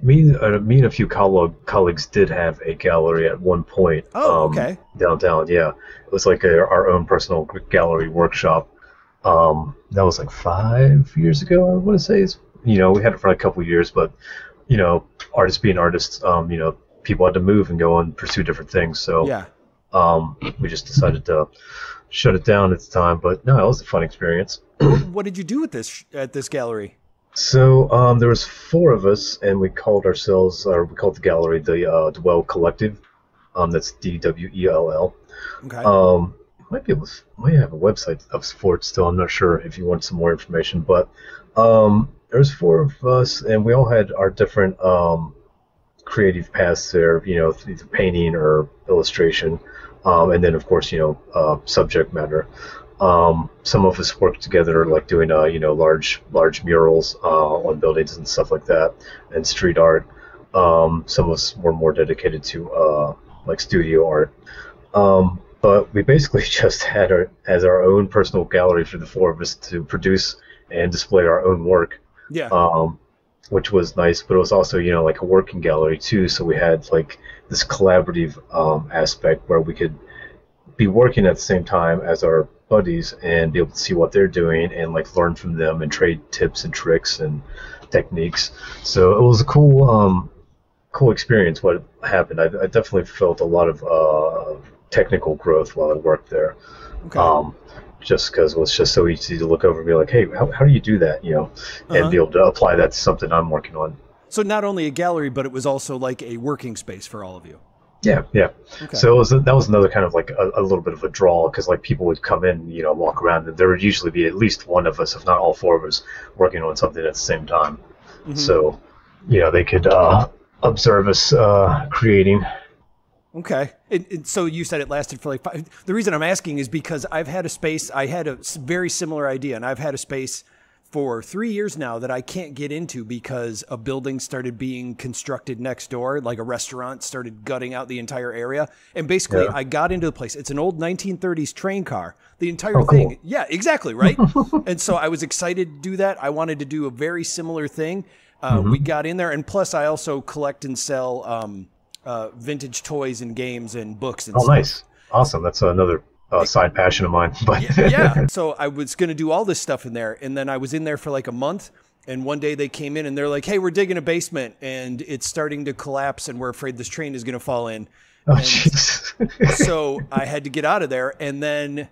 Me and a few colleagues did have a gallery at one point. Oh, okay. Downtown, yeah. It was like our own personal gallery workshop. That was like 5 years ago, I want to say. It's, you know, we had it for like a couple of years, but, you know, artists being artists, you know, people had to move and go and pursue different things. So yeah. We just decided to shut it down at the time. But no, it was a fun experience. What did you do with this at this gallery? So there was four of us, and we called ourselves, or we called the gallery, the Dwell Collective. That's D-W-E-L-L. Okay. Might have a website for it still. I'm not sure if you want some more information, but there was four of us, and we all had our different creative paths there. You know, either painting or illustration, and then of course, you know, subject matter. Some of us worked together, like doing you know, large murals on buildings and stuff like that, and street art. Some of us were more dedicated to like studio art. But we basically just had our own personal gallery for the four of us to produce and display our own work. Yeah. Which was nice, but it was also, you know, like a working gallery too. So we had like this collaborative aspect where we could be working at the same time as our buddies and be able to see what they're doing and like learn from them and trade tips and tricks and techniques. So it was a cool experience. What happened? I definitely felt a lot of technical growth while I worked there. Okay. Just because it was just so easy to look over and be like, hey, how do you do that? You know, and be able to apply that to something I'm working on. So not only a gallery, but it was also like a working space for all of you. Yeah, yeah. Okay. So that was another kind of like a little bit of a draw, because like people would come in, you know, walk around, and there would usually be at least one of us, if not all four of us, working on something at the same time. Mm-hmm. So, you know, they could observe us creating. Okay. And so you said it lasted for like five. The reason I'm asking is because I had a very similar idea, and I've had a space for 3 years now that I can't get into because a building started being constructed next door, like a restaurant started gutting out the entire area. And basically, yeah. I got into the place. It's an old 1930s train car. The entire thing. Cool. Yeah, exactly, right? And so I was excited to do that. I wanted to do a very similar thing. We got in there, and plus I also collect and sell vintage toys and games and books and stuff. Oh, nice. Awesome. That's another side passion of mine. But yeah. So I was going to do all this stuff in there. And then I was in there for like a month. And one day they came in and they're like, hey, we're digging a basement and it's starting to collapse and we're afraid this train is going to fall in. Oh, jeez. So I had to get out of there. And then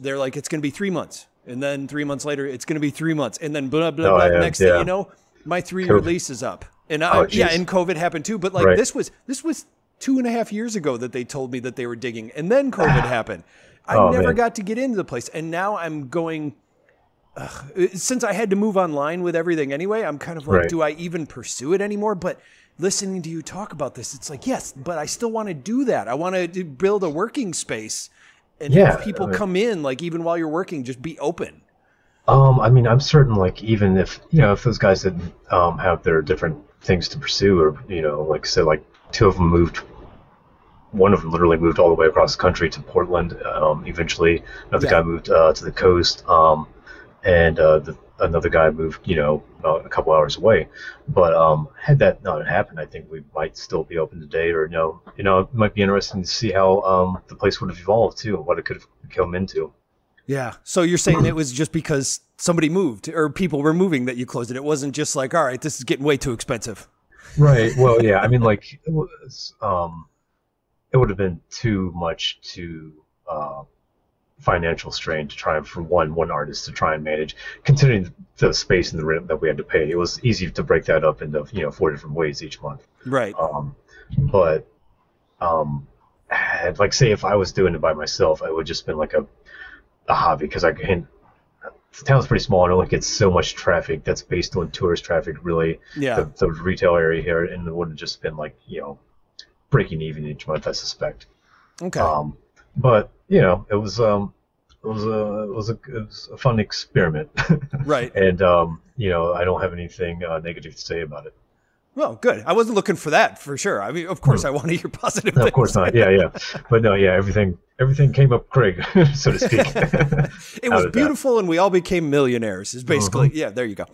they're like, it's going to be 3 months. And then 3 months later, it's going to be 3 months. And then blah, blah, blah. Next thing you know, my three-year lease is up. And and COVID happened too. But like this was 2.5 years ago that they told me that they were digging, and then COVID happened. I never got to get into the place, and now I'm going. Since I had to move online with everything anyway, I'm kind of like, do I even pursue it anymore? But listening to you talk about this, it's like yes, but I still want to do that. I want to build a working space, and have people come in, like even while you're working, just be open. I mean, I'm certain, like even if you know if those guys didn't have their different things to pursue, or you know, like say, like two of them moved, one of them literally moved all the way across the country to Portland. Eventually, another guy moved to the coast, and another guy moved, you know, a couple hours away. But had that not happened, I think we might still be open today, or you know, it might be interesting to see how the place would have evolved too, and what it could have come into. Yeah. So you're saying it was just because somebody moved or people were moving that you closed it. It wasn't just like, all right, this is getting way too expensive. Right. Well, yeah. I mean, like it would have been too much to financial strain to try for one artist to try and manage, considering the space and the rent that we had to pay. It was easy to break that up into, you know, 4 different ways each month. Right. But like, say if I was doing it by myself, it would just been like a hobby, because the town's pretty small and it only gets so much traffic that's based on tourist traffic, really. Yeah. The retail area here, and it would have just been like, you know, breaking even each month, I suspect. Okay. But you know, it was a fun experiment. Right. And you know, I don't have anything negative to say about it. Well, good. I wasn't looking for that for sure. I mean, of course, I want to hear positive things. Of course not. Yeah, yeah. But no, yeah, everything came up Craig, so to speak. It was beautiful, and we all became millionaires. Is basically, yeah. There you go.